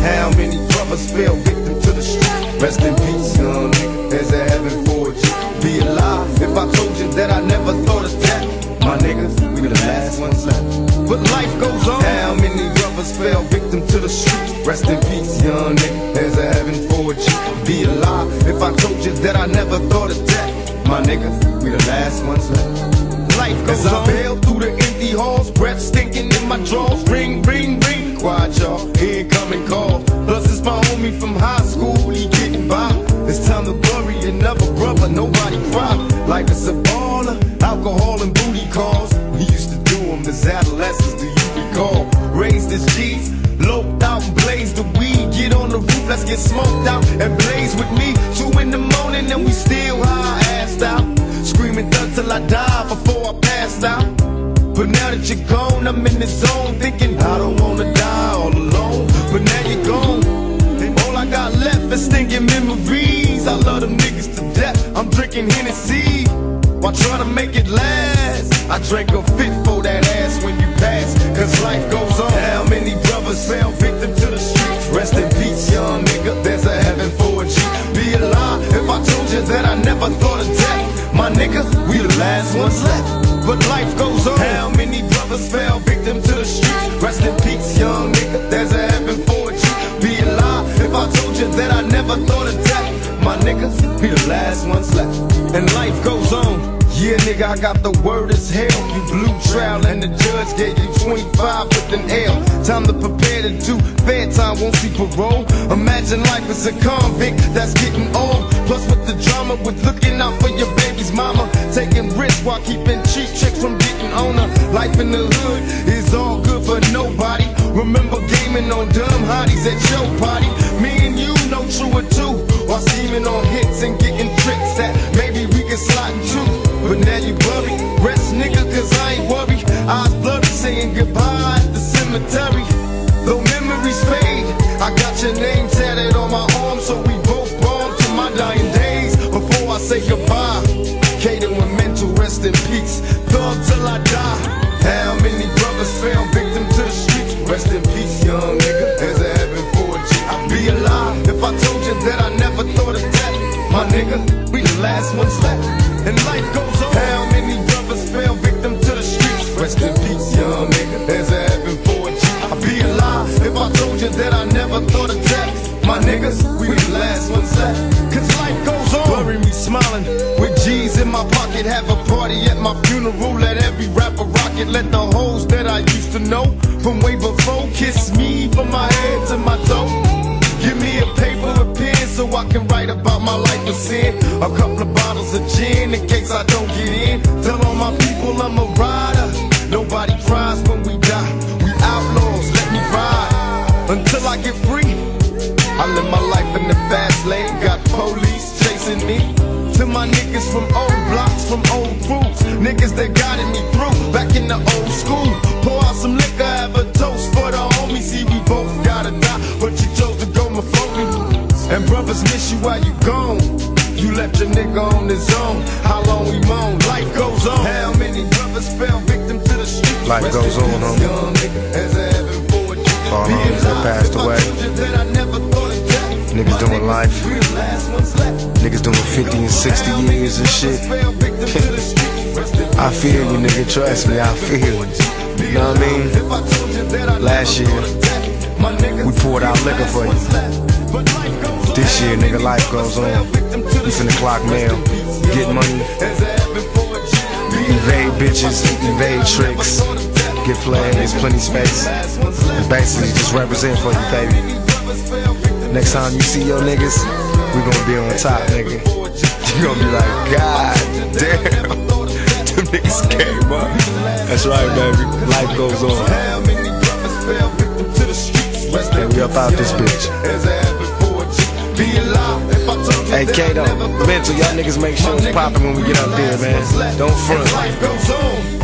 How many brothers fell victim to the street? Rest in peace, son, nigga. There's a heaven for you. Be alive if I told you that I never thought of that. My niggas, we the last ones left. But life goes on. How many brothers fell victim to the street? Rest in peace, young nigga. There's a heaven for you. Be alive if I told you that I never thought of that. My niggas, we the last ones left. Life goes on. As I bail through the empty halls, breath stinking in my drawers. Ring, ring, ring. Quiet y'all, incoming call. Plus it's my homie from high school, he getting by. It's time to bury another brother, nobody cry. Life is a baller, alcohol and booty calls. We used to do them as adolescents, do you recall? Raised as G's, loped out and blazed the weed. Get on the roof, let's get smoked out and blaze with me. 2 in the morning and we still high, assed out. Screaming thug till I die before I passed out. But now that you're gone, I'm in the zone, thinking I don't wanna die all alone. But now you're gone, and all I got left is stinking memories. I love them niggas to death, I'm drinking Hennessy while trying to make it last. I drank a fit for that ass when you pass, cause life goes on. How many brothers fell victim to the streets? Rest in peace, young nigga, there's a heaven for a G. Be alive if I told you that I never thought of death. My niggas, we the last ones left. But life goes on. How many brothers fell victim to the streets? Rest in peace, young nigga, there's a heaven for you. Be alive if I told you that I never thought of death. My niggas, be the last ones left. And life goes on. Yeah, nigga, I got the word as hell. You blew trial and the judge gave you 25 with an L. Time to prepare to do fair time, won't see parole. Imagine life as a convict that's getting old. Plus with the drama, with looking out for your baby's mama, taking risks while keeping cheap chicks from getting on her. Life in the hood is all good for nobody. Remember gaming on dumb hotties at your party. Me and you know true or two, while scheming on hits and getting tricks that maybe we can slide into. But now you worry, rest nigga, cause I ain't worried. Eyes bloody, saying goodbye at the cemetery. Though memories fade, I got your name tatted on my arm, so we both born to my dying days. Before I say goodbye, Kaden with mental, rest in peace. Thug till I die. How many brothers fell victim to the streets? Rest in peace, young nigga, there's a heaven for a G. I'd be alive if I told you that I never thought of that. My nigga, we the last ones left. And life goes on. How many brothers fell victim to the streets? Rest in peace, young nigga, there's a heaven for a G. I'd be alive if I told you that I never thought of that. My niggas, we the last ones left. Cause life goes on. Bury me smiling, with G's in my pocket. Have a party at my funeral, let every rapper rock it. Let the hoes that I used to know from way before kiss me from my head to my toe. Give me a paper, a pen, so I can write about my life of sin. A couple of bottles of gin, in case I don't get in. Tell all my people I'm a rider. Nobody cries when we die. We outlaws, let me ride until I get free. I live my life in the fast lane, got police chasing me. To my niggas from old blocks, from old groups, niggas that guided me through, back in the old school. Pour out some liquor, have a toast for the homies. See, we both gotta die, but you chose to go my phony. And brothers miss you while you gone. You left your nigga on his own. How long we moan? Life goes on. How many brothers fell victim to the streets? Life goes on, all homies that passed away. Niggas doing life. Niggas doing 50 and 60 years and shit. I feel you, nigga, trust me, I feel you. You know what I mean? Last year, we poured out liquor for you. This year, nigga, life goes on. You finna clock mail, get money, evade bitches, evade tricks, get playing, there's plenty space. And basically just represent for you, baby. Next time you see your niggas, we gon' be on top, nigga. You gon' be like, God damn, them niggas came up. That's right, baby. Life goes on. And we up out this bitch. Hey, Kato, mental, y'all niggas make sure it's poppin' when we get out there, man. Don't front.